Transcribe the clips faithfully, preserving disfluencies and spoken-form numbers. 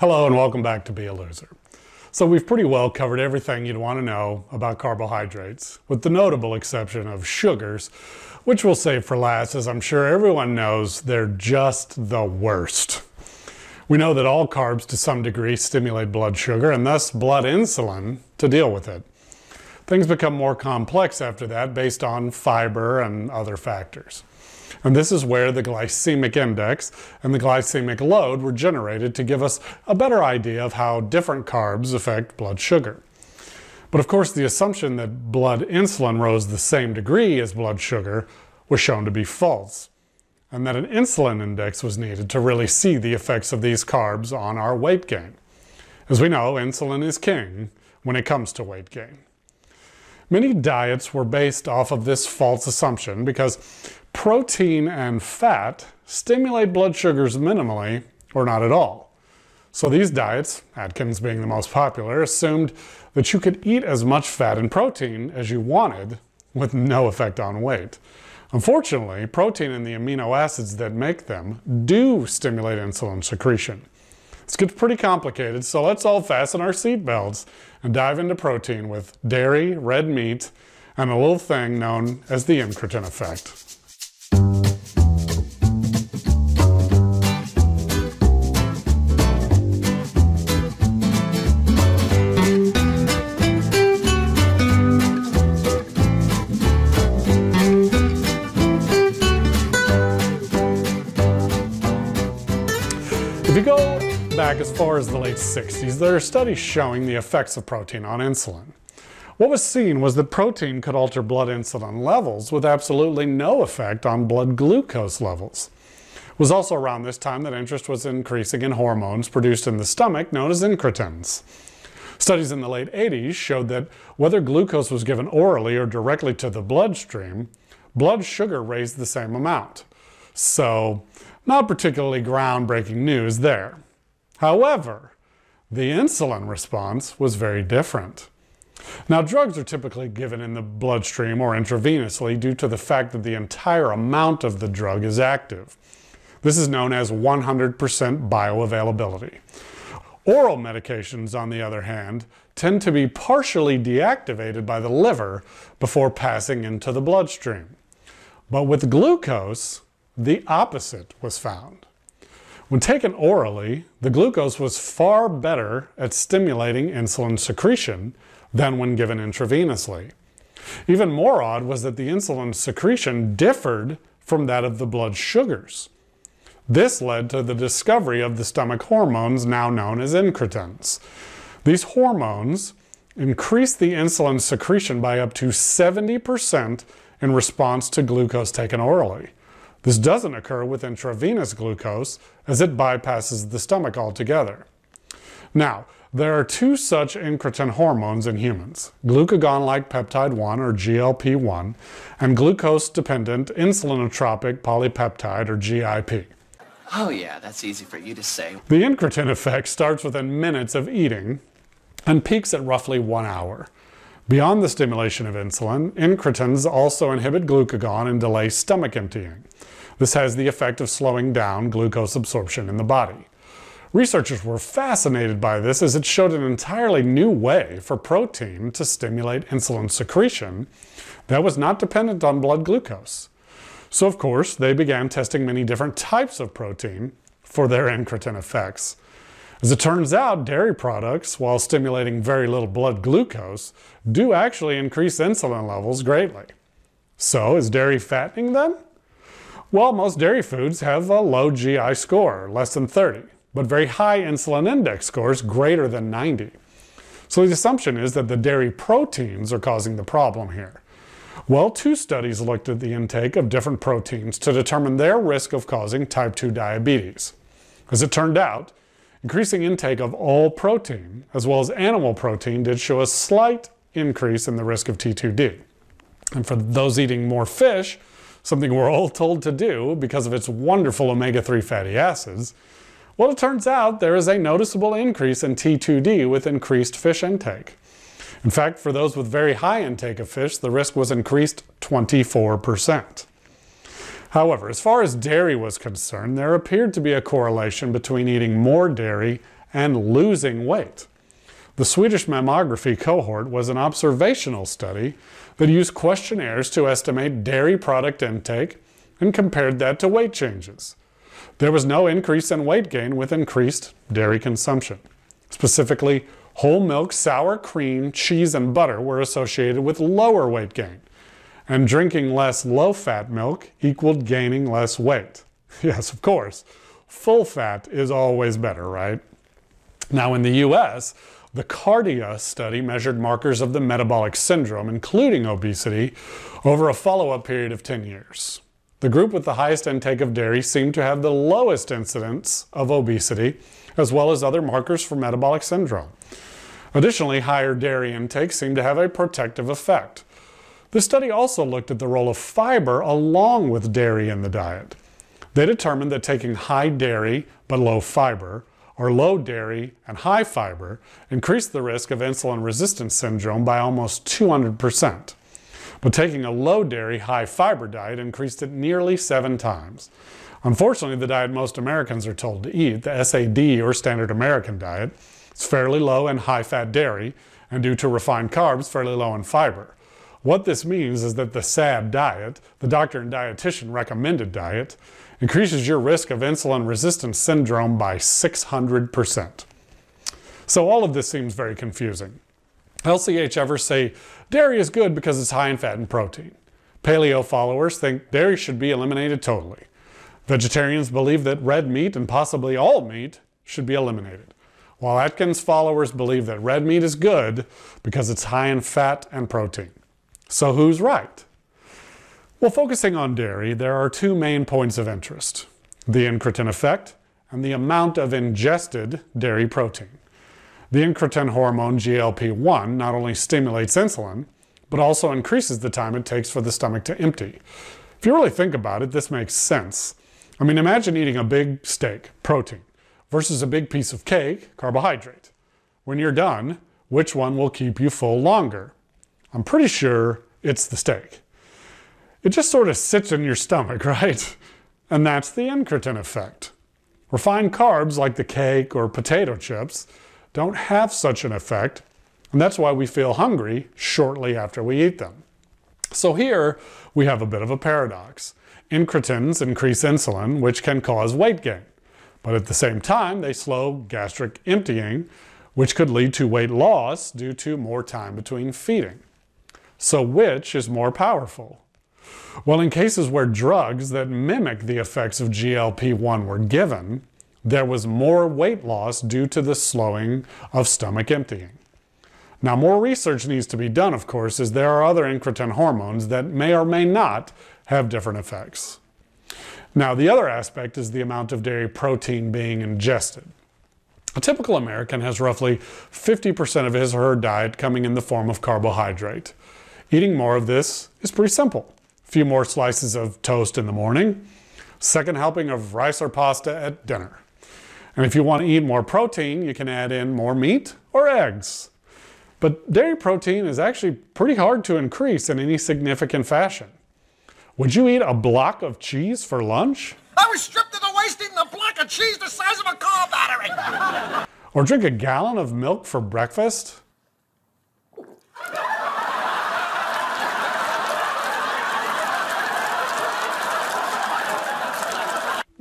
Hello and welcome back to Be A Loser. So we've pretty well covered everything you'd want to know about carbohydrates, with the notable exception of sugars, which we'll save for last, as I'm sure everyone knows they're just the worst. We know that all carbs to some degree stimulate blood sugar and thus blood insulin to deal with it. Things become more complex after that based on fiber and other factors. And this is where the glycemic index and the glycemic load were generated to give us a better idea of how different carbs affect blood sugar. But of course, the assumption that blood insulin rose the same degree as blood sugar was shown to be false, and that an insulin index was needed to really see the effects of these carbs on our weight gain. As we know, insulin is king when it comes to weight gain. Many diets were based off of this false assumption because protein and fat stimulate blood sugars minimally or not at all. So these diets, Atkins being the most popular, assumed that you could eat as much fat and protein as you wanted with no effect on weight. Unfortunately, protein and the amino acids that make them do stimulate insulin secretion. This gets pretty complicated, so let's all fasten our seatbelts and dive into protein with dairy, red meat, and a little thing known as the incretin effect. As far as the late sixties, there are studies showing the effects of protein on insulin. What was seen was that protein could alter blood insulin levels with absolutely no effect on blood glucose levels. It was also around this time that interest was increasing in hormones produced in the stomach known as incretins. Studies in the late eighties showed that whether glucose was given orally or directly to the bloodstream, blood sugar raised the same amount. So, not particularly groundbreaking news there. However, the insulin response was very different. Now, drugs are typically given in the bloodstream or intravenously due to the fact that the entire amount of the drug is active. This is known as one hundred percent bioavailability. Oral medications, on the other hand, tend to be partially deactivated by the liver before passing into the bloodstream. But with glucose, the opposite was found. When taken orally, the glucose was far better at stimulating insulin secretion than when given intravenously. Even more odd was that the insulin secretion differed from that of the blood sugars. This led to the discovery of the stomach hormones now known as incretins. These hormones increase the insulin secretion by up to seventy percent in response to glucose taken orally. This doesn't occur with intravenous glucose, as it bypasses the stomach altogether. Now, there are two such incretin hormones in humans, glucagon-like peptide one or G L P one, and glucose-dependent insulinotropic polypeptide or G I P. Oh yeah, that's easy for you to say. The incretin effect starts within minutes of eating and peaks at roughly one hour. Beyond the stimulation of insulin, incretins also inhibit glucagon and delay stomach emptying. This has the effect of slowing down glucose absorption in the body. Researchers were fascinated by this as it showed an entirely new way for protein to stimulate insulin secretion that was not dependent on blood glucose. So of course, they began testing many different types of protein for their incretin effects. As it turns out, dairy products, while stimulating very little blood glucose, do actually increase insulin levels greatly. So, is dairy fattening then? Well, most dairy foods have a low G I score, less than thirty, but very high insulin index scores greater than ninety. So the assumption is that the dairy proteins are causing the problem here. Well, two studies looked at the intake of different proteins to determine their risk of causing type two diabetes. As it turned out, increasing intake of all protein, as well as animal protein, did show a slight increase in the risk of T two D. And for those eating more fish, something we're all told to do because of its wonderful omega three fatty acids, well, it turns out there is a noticeable increase in T two D with increased fish intake. In fact, for those with very high intake of fish, the risk was increased twenty-four percent. However, as far as dairy was concerned, there appeared to be a correlation between eating more dairy and losing weight. The Swedish Mammography Cohort was an observational study that used questionnaires to estimate dairy product intake and compared that to weight changes. There was no increase in weight gain with increased dairy consumption. Specifically, whole milk, sour cream, cheese, and butter were associated with lower weight gain, and drinking less low-fat milk equaled gaining less weight. Yes, of course, full fat is always better, right? Now in the U S, the CARDIA study measured markers of the metabolic syndrome, including obesity, over a follow-up period of ten years. The group with the highest intake of dairy seemed to have the lowest incidence of obesity, as well as other markers for metabolic syndrome. Additionally, higher dairy intake seemed to have a protective effect. The study also looked at the role of fiber along with dairy in the diet. They determined that taking high dairy but low fiber, or low dairy and high fiber, increased the risk of insulin resistance syndrome by almost two hundred percent. But taking a low dairy, high fiber diet increased it nearly seven times. Unfortunately, the diet most Americans are told to eat, the S A D or Standard American Diet, is fairly low in high-fat dairy, and due to refined carbs, fairly low in fiber. What this means is that the S A D diet, the doctor and dietitian recommended diet, increases your risk of insulin resistance syndrome by six hundred percent. So all of this seems very confusing. L C H-evers say dairy is good because it's high in fat and protein. Paleo followers think dairy should be eliminated totally. Vegetarians believe that red meat and possibly all meat should be eliminated, while Atkins followers believe that red meat is good because it's high in fat and protein. So who's right? Well, focusing on dairy, there are two main points of interest: the incretin effect and the amount of ingested dairy protein. The incretin hormone G L P one not only stimulates insulin, but also increases the time it takes for the stomach to empty. If you really think about it, this makes sense. I mean, imagine eating a big steak, protein, versus a big piece of cake, carbohydrate. When you're done, which one will keep you full longer? I'm pretty sure it's the steak. It just sort of sits in your stomach, right? And that's the incretin effect. Refined carbs like the cake or potato chips don't have such an effect, and that's why we feel hungry shortly after we eat them. So here we have a bit of a paradox. Incretins increase insulin, which can cause weight gain, but at the same time they slow gastric emptying, which could lead to weight loss due to more time between feeding. So which is more powerful? Well, in cases where drugs that mimic the effects of G L P one were given, there was more weight loss due to the slowing of stomach emptying. Now, more research needs to be done, of course, as there are other incretin hormones that may or may not have different effects. Now, the other aspect is the amount of dairy protein being ingested. A typical American has roughly fifty percent of his or her diet coming in the form of carbohydrate. Eating more of this is pretty simple. A few more slices of toast in the morning, second helping of rice or pasta at dinner. And if you want to eat more protein, you can add in more meat or eggs. But dairy protein is actually pretty hard to increase in any significant fashion. Would you eat a block of cheese for lunch? I was stripped to the waist eating a block of cheese the size of a car battery! Or drink a gallon of milk for breakfast?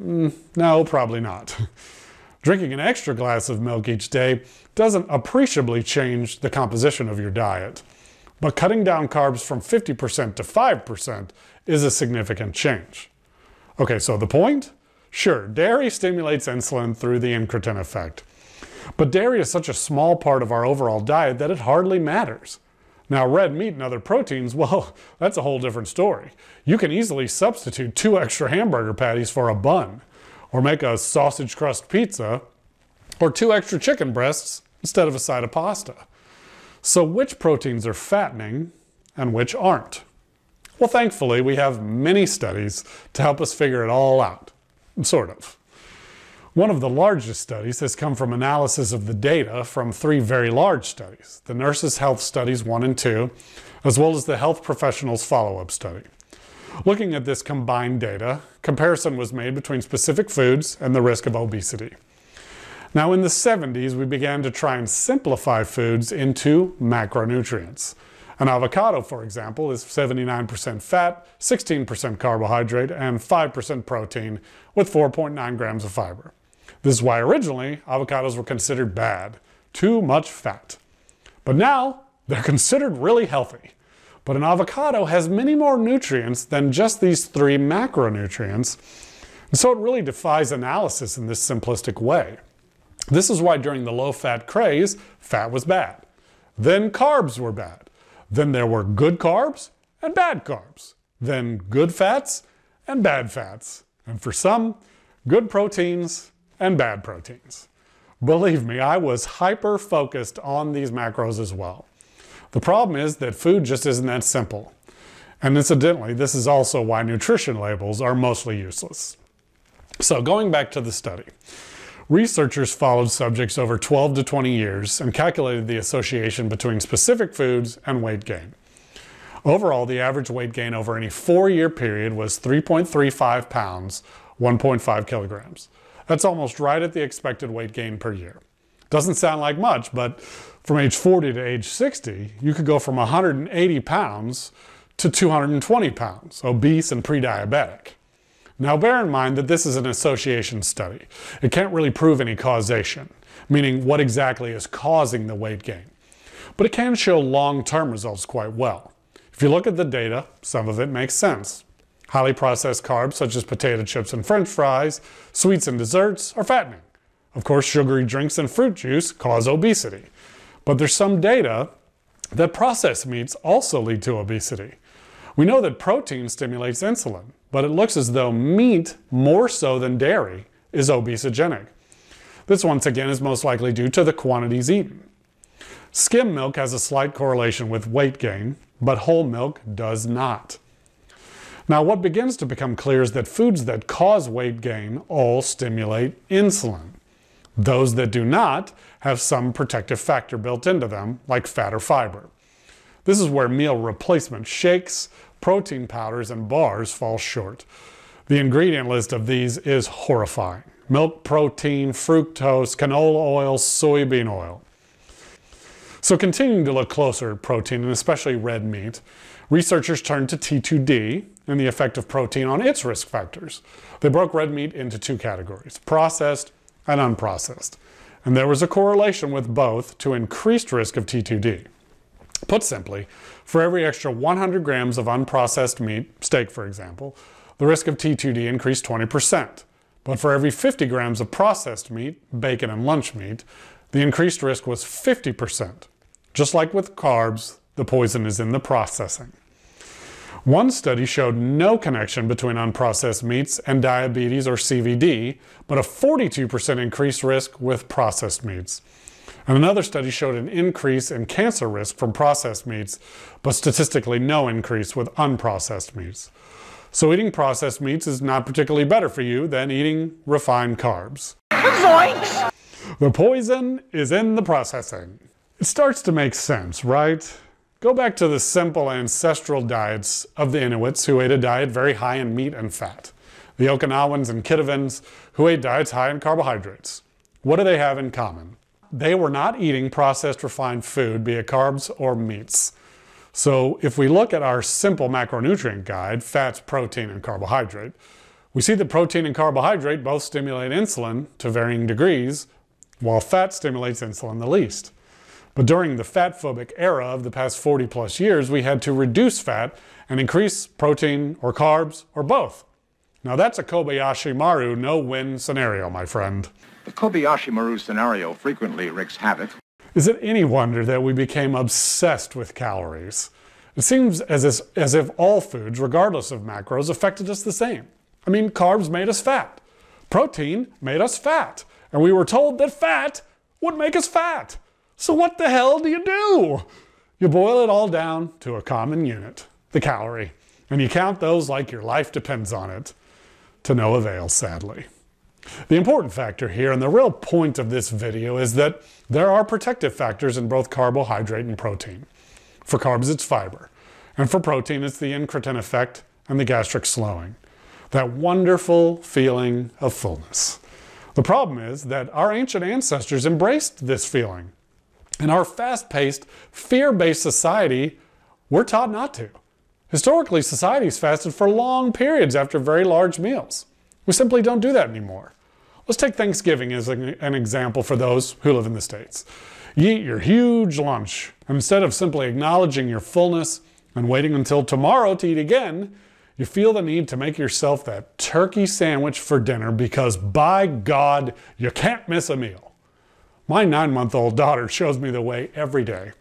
Mm, no, probably not. Drinking an extra glass of milk each day doesn't appreciably change the composition of your diet, but cutting down carbs from fifty percent to five percent is a significant change. Okay, so the point? Sure, dairy stimulates insulin through the incretin effect, but dairy is such a small part of our overall diet that it hardly matters. Now, red meat and other proteins, well, that's a whole different story. You can easily substitute two extra hamburger patties for a bun, or make a sausage crust pizza, or two extra chicken breasts instead of a side of pasta. So which proteins are fattening and which aren't? Well, thankfully, we have many studies to help us figure it all out, sort of. One of the largest studies has come from analysis of the data from three very large studies, the Nurses' Health Studies one and two, as well as the Health Professionals Follow-Up Study. Looking at this combined data, comparison was made between specific foods and the risk of obesity. Now in the seventies, we began to try and simplify foods into macronutrients. An avocado, for example, is seventy-nine percent fat, sixteen percent carbohydrate, and five percent protein with four point nine grams of fiber. This is why originally avocados were considered bad, too much fat. But now they're considered really healthy. But an avocado has many more nutrients than just these three macronutrients, and so it really defies analysis in this simplistic way. This is why during the low-fat craze, fat was bad. Then carbs were bad. Then there were good carbs and bad carbs. Then good fats and bad fats. And for some, good proteins and bad proteins. Believe me, I was hyper-focused on these macros as well. The problem is that food just isn't that simple. And incidentally, this is also why nutrition labels are mostly useless. So going back to the study. Researchers followed subjects over twelve to twenty years and calculated the association between specific foods and weight gain. Overall, the average weight gain over any four-year period was three point three five pounds, one point five kilograms. That's almost right at the expected weight gain per year. Doesn't sound like much, but from age forty to age sixty, you could go from one hundred eighty pounds to two hundred twenty pounds, obese and pre-diabetic. Now bear in mind that this is an association study. It can't really prove any causation, meaning what exactly is causing the weight gain. But it can show long-term results quite well. If you look at the data, some of it makes sense. Highly processed carbs such as potato chips and French fries, sweets and desserts are fattening. Of course, sugary drinks and fruit juice cause obesity. But there's some data that processed meats also lead to obesity. We know that protein stimulates insulin, but it looks as though meat, more so than dairy, is obesogenic. This once again is most likely due to the quantities eaten. Skim milk has a slight correlation with weight gain, but whole milk does not. Now what begins to become clear is that foods that cause weight gain all stimulate insulin. Those that do not have some protective factor built into them, like fat or fiber. This is where meal replacement shakes, protein powders, and bars fall short. The ingredient list of these is horrifying. Milk, protein, fructose, canola oil, soybean oil. So continuing to look closer at protein, and especially red meat, researchers turned to T two D and the effect of protein on its risk factors. They broke red meat into two categories, processed and unprocessed. And there was a correlation with both to increased risk of T two D. Put simply, for every extra one hundred grams of unprocessed meat, steak for example, the risk of T two D increased twenty percent. But for every fifty grams of processed meat, bacon and lunch meat, the increased risk was fifty percent. Just like with carbs, the poison is in the processing. One study showed no connection between unprocessed meats and diabetes or C V D, but a forty-two percent increased risk with processed meats. And another study showed an increase in cancer risk from processed meats, but statistically no increase with unprocessed meats. So eating processed meats is not particularly better for you than eating refined carbs. Zoinks! The poison is in the processing. It starts to make sense, right? Go back to the simple ancestral diets of the Inuits, who ate a diet very high in meat and fat. The Okinawans and Kitavans, who ate diets high in carbohydrates. What do they have in common? They were not eating processed refined food, be it carbs or meats. So if we look at our simple macronutrient guide, fats, protein, and carbohydrate, we see that protein and carbohydrate both stimulate insulin to varying degrees, while fat stimulates insulin the least. But during the fat-phobic era of the past forty plus years, we had to reduce fat and increase protein or carbs or both. Now that's a Kobayashi Maru no-win scenario, my friend. The Kobayashi Maru scenario frequently wreaks havoc. Is it any wonder that we became obsessed with calories? It seems as if, as if all foods, regardless of macros, affected us the same. I mean, carbs made us fat. Protein made us fat. And we were told that fat would make us fat. So what the hell do you do? You boil it all down to a common unit, the calorie. And you count those like your life depends on it. To no avail, sadly. The important factor here, and the real point of this video, is that there are protective factors in both carbohydrate and protein. For carbs, it's fiber. And for protein, it's the incretin effect and the gastric slowing. That wonderful feeling of fullness. The problem is that our ancient ancestors embraced this feeling. In our fast-paced, fear-based society, we're taught not to. Historically, societies fasted for long periods after very large meals. We simply don't do that anymore. Let's take Thanksgiving as an example for those who live in the States. You eat your huge lunch, and instead of simply acknowledging your fullness and waiting until tomorrow to eat again, you feel the need to make yourself that turkey sandwich for dinner because, by God, you can't miss a meal. My nine-month-old daughter shows me the way every day.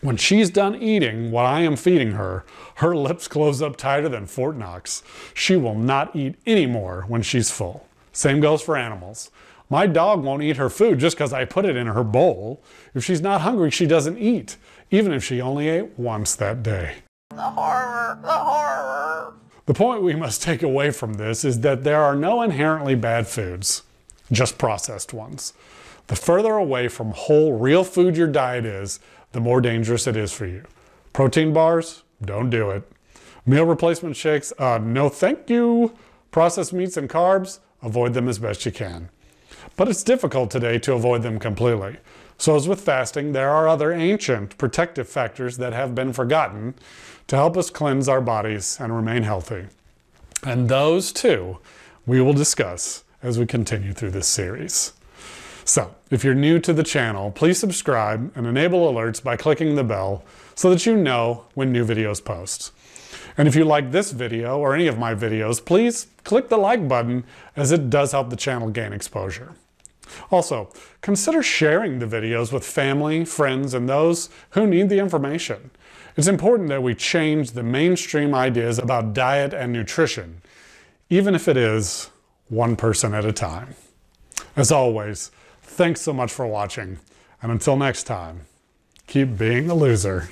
When she's done eating what I am feeding her, her lips close up tighter than Fort Knox. She will not eat any more when she's full. Same goes for animals. My dog won't eat her food just because I put it in her bowl. If she's not hungry, she doesn't eat, even if she only ate once that day. The horror, the horror. The point we must take away from this is that there are no inherently bad foods, just processed ones. The further away from whole, real food your diet is, the more dangerous it is for you. Protein bars, don't do it. Meal replacement shakes, uh, no thank you. Processed meats and carbs, avoid them as best you can. But it's difficult today to avoid them completely. So as with fasting, there are other ancient protective factors that have been forgotten to help us cleanse our bodies and remain healthy. And those, too, we will discuss as we continue through this series. So, if you're new to the channel, please subscribe and enable alerts by clicking the bell so that you know when new videos post. And if you like this video or any of my videos, please click the like button as it does help the channel gain exposure. Also, consider sharing the videos with family, friends, and those who need the information. It's important that we change the mainstream ideas about diet and nutrition, even if it is one person at a time. As always, thanks so much for watching, and until next time, keep being a loser.